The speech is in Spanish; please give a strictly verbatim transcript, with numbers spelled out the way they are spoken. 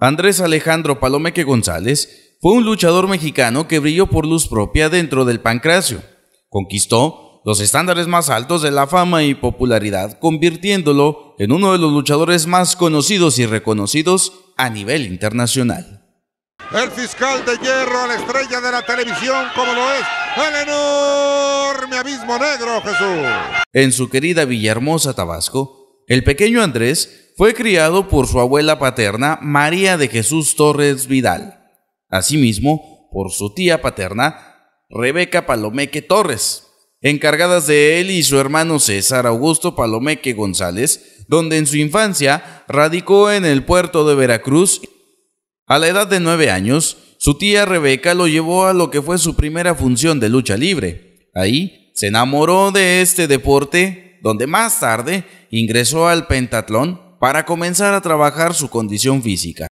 Andrés Alejandro Palomeque González fue un luchador mexicano que brilló por luz propia dentro del pancracio. Conquistó los estándares más altos de la fama y popularidad, convirtiéndolo en uno de los luchadores más conocidos y reconocidos a nivel internacional. El fiscal de hierro, la estrella de la televisión, como lo es el enorme Abismo Negro Jesús. En su querida Villahermosa, Tabasco, el pequeño Andrés fue criado por su abuela paterna María de Jesús Torres Vidal, asimismo por su tía paterna Rebeca Palomeque Torres, encargadas de él y su hermano César Augusto Palomeque González, donde en su infancia radicó en el puerto de Veracruz. A la edad de nueve años, su tía Rebeca lo llevó a lo que fue su primera función de lucha libre. Ahí se enamoró de este deporte, donde más tarde ingresó al pentatlón, para comenzar a trabajar su condición física.